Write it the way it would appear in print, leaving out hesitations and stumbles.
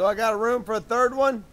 So I got room for a third one?